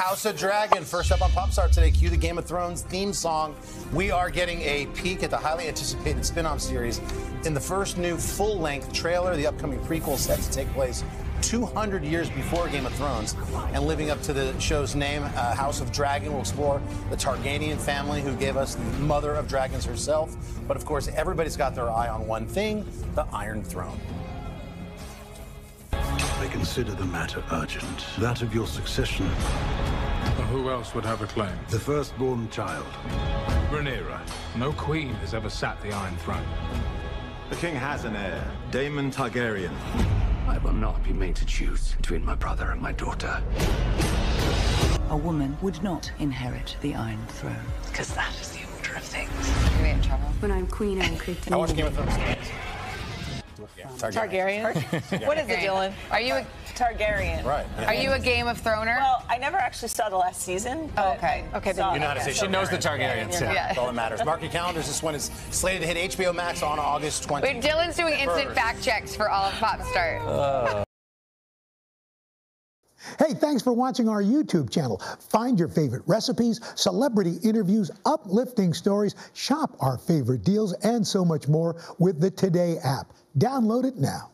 House of Dragon. First up on Popstar today, cue the Game of Thrones theme song. We are getting a peek at the highly anticipated spin-off series in the first new full-length trailer. The upcoming prequel set to take place 200 years before Game of Thrones, and living up to the show's name, House of Dragon will explore the Targaryen family who gave us the mother of dragons herself. But of course, everybody's got their eye on one thing, the Iron Throne. I consider the matter urgent, that of your succession. Well, who else would have a claim? The firstborn child. Rhaenyra. No queen has ever sat the Iron Throne. The king has an heir, Daemon Targaryen. I will not be made to choose between my brother and my daughter. A woman would not inherit the Iron Throne. Because that is the order of things. Are we in trouble? When I'm queen, I'm created. I watch Game of Thrones. Yeah. Targaryen. Targaryen? What is it, Dylan? Are you a Targaryen? Right. Yeah. Are you a Game of Throner? Well, I never actually saw the last season. But okay. Then you're not a She knows the Targaryens. Yeah. That's all that matters. Mark your calendars. This one is slated to hit HBO Max on August 20th. Wait, Dylan's doing instant fact checks for all of Popstar. Hey, thanks for watching our YouTube channel. Find your favorite recipes, celebrity interviews, uplifting stories, shop our favorite deals, and so much more with the TODAY app. Download it now.